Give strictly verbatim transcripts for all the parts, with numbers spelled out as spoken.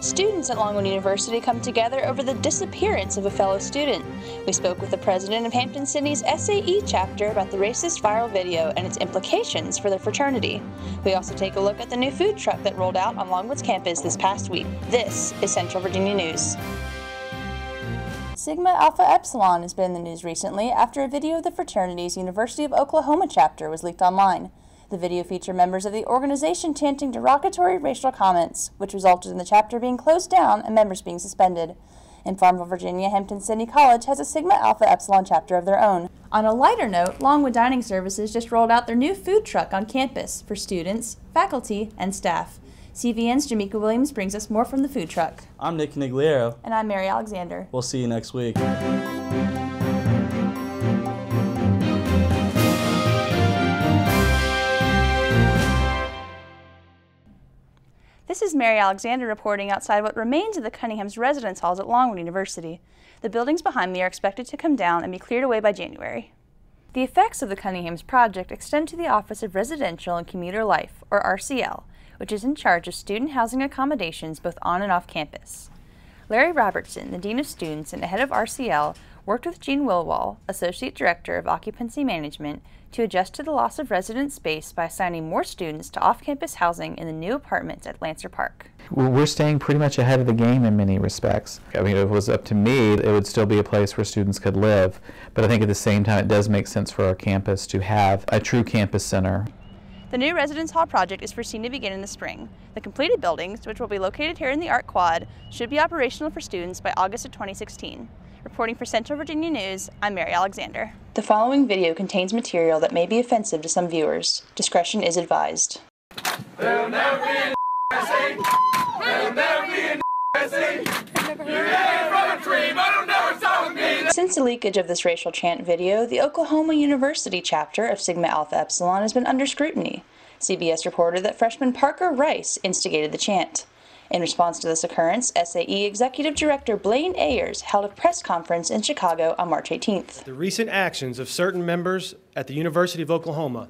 Students at Longwood University come together over the disappearance of a fellow student. We spoke with the president of Hampden-Sydney's S A E chapter about the racist viral video and its implications for their fraternity. We also take a look at the new food truck that rolled out on Longwood's campus this past week. This is Central Virginia News. Sigma Alpha Epsilon has been in the news recently after a video of the fraternity's University of Oklahoma chapter was leaked online. The video featured members of the organization chanting derogatory racial comments, which resulted in the chapter being closed down and members being suspended. In Farmville, Virginia, Hampden-Sydney College has a Sigma Alpha Epsilon chapter of their own. On a lighter note, Longwood Dining Services just rolled out their new food truck on campus for students, faculty, and staff. C V N's Jamika Williams brings us more from the food truck. I'm Nick Negliero. And I'm Mary Alexander. We'll see you next week. This is Mary Alexander reporting outside what remains of the Cunningham's residence halls at Longwood University. The buildings behind me are expected to come down and be cleared away by January. The effects of the Cunningham's project extend to the Office of Residential and Commuter Life, or R C L, which is in charge of student housing accommodations both on and off campus. Larry Robertson, the Dean of Students and the head of R C L, worked with Gene Wilwall, Associate Director of Occupancy Management, to adjust to the loss of resident space by assigning more students to off-campus housing in the new apartments at Lancer Park. We're staying pretty much ahead of the game in many respects. I mean, if it was up to me, it would still be a place where students could live, but I think at the same time it does make sense for our campus to have a true campus center. The new residence hall project is foreseen to begin in the spring. The completed buildings, which will be located here in the Art Quad, should be operational for students by August of twenty sixteen. Reporting for Central Virginia News, I'm Mary Alexander. The following video contains material that may be offensive to some viewers. Discretion is advised. There'll never be an S A E. There'll never be an S A E. You're hanging from a tree, but it'll never stop me. Since the leakage of this racial chant video, the Oklahoma University chapter of Sigma Alpha Epsilon has been under scrutiny. C B S reported that freshman Parker Rice instigated the chant. In response to this occurrence, S A E Executive Director Blaine Ayers held a press conference in Chicago on March eighteenth. The recent actions of certain members at the University of Oklahoma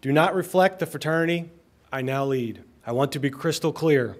do not reflect the fraternity I now lead. I want to be crystal clear.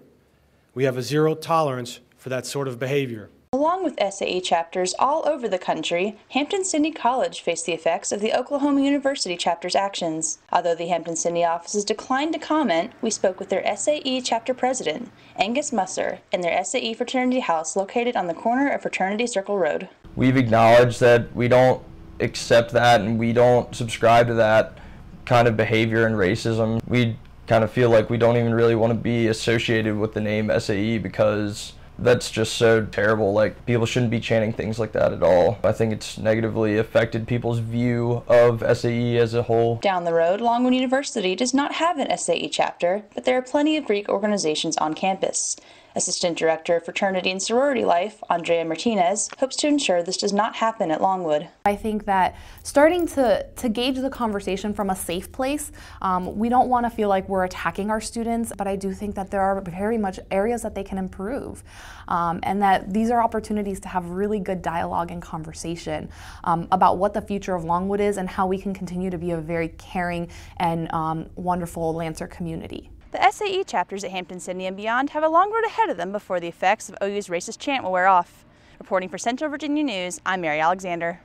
We have a zero tolerance for that sort of behavior. Along with S A E chapters all over the country, Hampden-Sydney College faced the effects of the Oklahoma University chapter's actions. Although the Hampden-Sydney offices declined to comment, we spoke with their S A E chapter president, Angus Musser, and their S A E fraternity house located on the corner of Fraternity Circle Road. We've acknowledged that we don't accept that and we don't subscribe to that kind of behavior and racism. We kind of feel like we don't even really want to be associated with the name S A E because that's just so terrible. Like, people shouldn't be chanting things like that at all. I think it's negatively affected people's view of S A E as a whole. Down the road, Longwood University does not have an S A E chapter, but there are plenty of Greek organizations on campus. Assistant Director of Fraternity and Sorority Life, Andrea Martinez, hopes to ensure this does not happen at Longwood. I think that starting to, to gauge the conversation from a safe place, um, we don't want to feel like we're attacking our students, but I do think that there are very much areas that they can improve, um, and that these are opportunities to have really good dialogue and conversation um, about what the future of Longwood is and how we can continue to be a very caring and um, wonderful Lancer community. The S A E chapters at Hampden-Sydney and beyond have a long road ahead of them before the effects of O U's racist chant will wear off. Reporting for Central Virginia News, I'm Mary Alexander.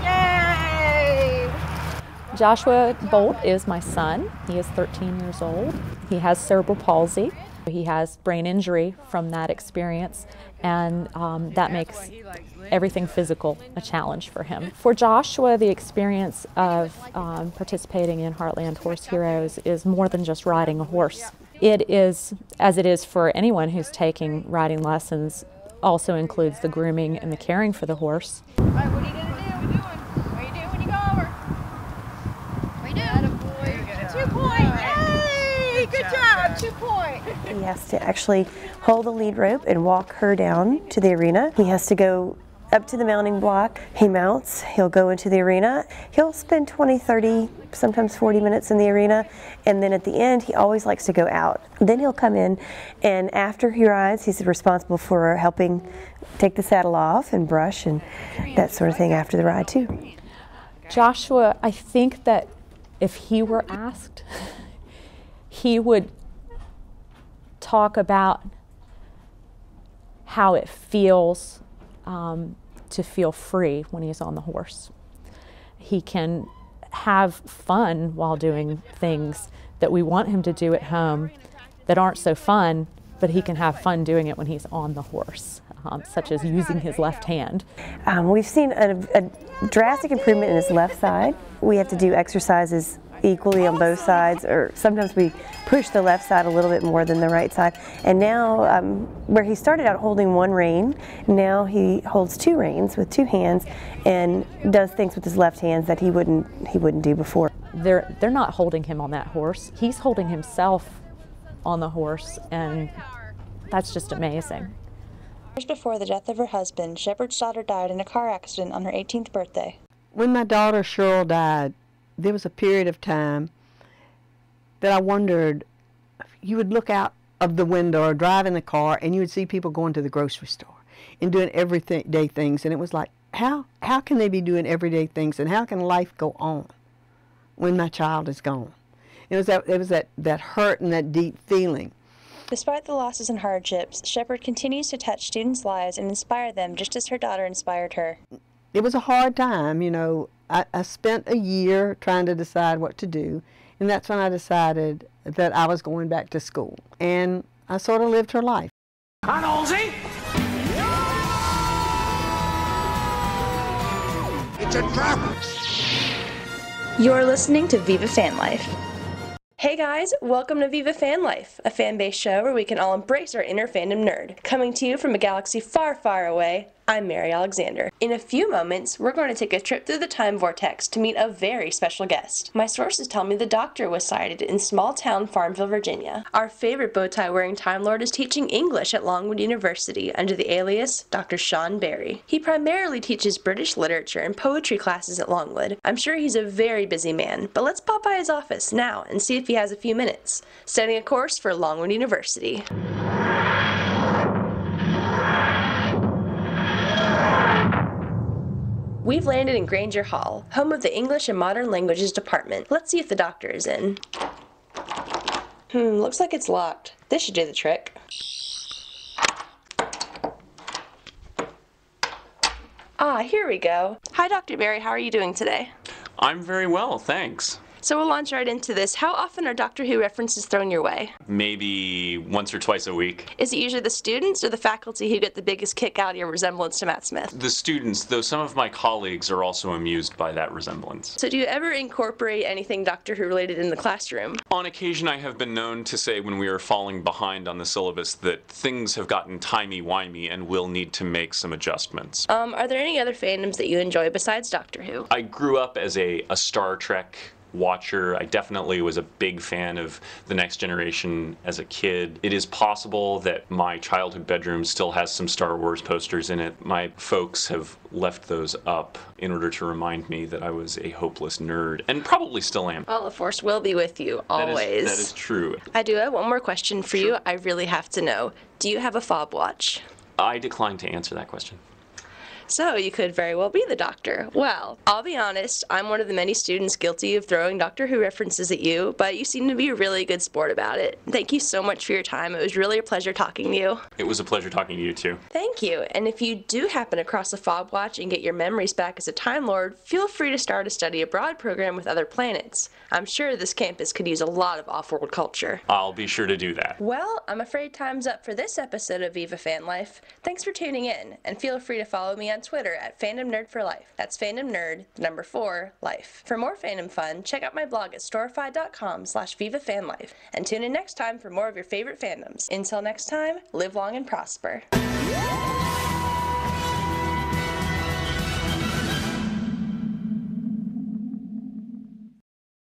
Yay! Joshua Bolt is my son. He is thirteen years old. He has cerebral palsy. He has brain injury from that experience, and um, that makes everything physical a challenge for him. For Joshua, the experience of um, participating in Heartland Horse Heroes is more than just riding a horse. It is, as it is for anyone who's taking riding lessons, also includes the grooming and the caring for the horse. All right, what are you gonna do? What are you doing? What are you doing when you go over? What are you doing? Two point! Yay! Good job! Two point! He has to actually hold the lead rope and walk her down to the arena. He has to go up to the mounting block. He mounts, he'll go into the arena. He'll spend twenty, thirty, sometimes forty minutes in the arena, and then at the end he always likes to go out. Then he'll come in, and after he rides, he's responsible for helping take the saddle off and brush and that sort of thing after the ride too. Joshua, I think that if he were asked, he would talk about how it feels um, to feel free when he's on the horse. He can have fun while doing things that we want him to do at home that aren't so fun, but he can have fun doing it when he's on the horse, um, such as using his left hand. Um, we've seen a, a drastic improvement in his left side. We have to do exercises equally on both sides, or sometimes we push the left side a little bit more than the right side. And now, um, where he started out holding one rein, now he holds two reins with two hands and does things with his left hands that he wouldn't he wouldn't do before. They're they're not holding him on that horse. He's holding himself on the horse, and that's just amazing. Years before the death of her husband, Shepard's daughter died in a car accident on her eighteenth birthday. When my daughter Cheryl died, there was a period of time that I wondered, you would look out of the window or drive in the car and you would see people going to the grocery store and doing everyday things, and it was like, how, how can they be doing everyday things, and how can life go on when my child is gone? It was that, it was that, that hurt and that deep feeling. Despite the losses and hardships, Shepard continues to touch students' lives and inspire them just as her daughter inspired her. It was a hard time, you know. I, I spent a year trying to decide what to do, and that's when I decided that I was going back to school, and I sort of lived her life. On Olsey! It's a trap! You're listening to Viva Fan Life. Hey guys, welcome to Viva Fan Life, a fan-based show where we can all embrace our inner fandom nerd. Coming to you from a galaxy far, far away, I'm Mary Alexander. In a few moments, we're going to take a trip through the Time Vortex to meet a very special guest. My sources tell me the Doctor was sighted in small-town Farmville, Virginia. Our favorite bow-tie-wearing Time Lord is teaching English at Longwood University under the alias Doctor Sean Barry. He primarily teaches British literature and poetry classes at Longwood. I'm sure he's a very busy man, but let's pop by his office now and see if he has a few minutes, studying a course for Longwood University. We've landed in Granger Hall, home of the English and Modern Languages Department. Let's see if the Doctor is in. Hmm, looks like it's locked. This should do the trick. Ah, here we go. Hi, Doctor Barry, how are you doing today? I'm very well, thanks. So we'll launch right into this. How often are Doctor Who references thrown your way? Maybe once or twice a week. Is it usually the students or the faculty who get the biggest kick out of your resemblance to Matt Smith? The students, though some of my colleagues are also amused by that resemblance. So do you ever incorporate anything Doctor Who related in the classroom? On occasion, I have been known to say when we are falling behind on the syllabus that things have gotten timey-wimey and we'll need to make some adjustments. Um, are there any other fandoms that you enjoy besides Doctor Who? I grew up as a, a Star Trek watcher. I definitely was a big fan of The Next Generation as a kid. It is possible that my childhood bedroom still has some Star Wars posters in it. My folks have left those up in order to remind me that I was a hopeless nerd, and probably still am. Well, the Force will be with you, always. That is, that is true. I do have one more question for sure. you. I really have to know. Do you have a fob watch? I decline to answer that question. So you could very well be the Doctor. Well, I'll be honest, I'm one of the many students guilty of throwing Doctor Who references at you, but you seem to be a really good sport about it. Thank you so much for your time. It was really a pleasure talking to you. It was a pleasure talking to you too. Thank you. And if you do happen across a fob watch and get your memories back as a Time Lord, feel free to start a study abroad program with other planets. I'm sure this campus could use a lot of off-world culture. I'll be sure to do that. Well, I'm afraid time's up for this episode of Viva Fan Life. Thanks for tuning in, and feel free to follow me on Twitter at Fandom Nerd for Life. That's Fandom Nerd, number four, life. For more fandom fun, check out my blog at storify dot com slash Viva Fan Life, and tune in next time for more of your favorite fandoms. Until next time, live long and prosper.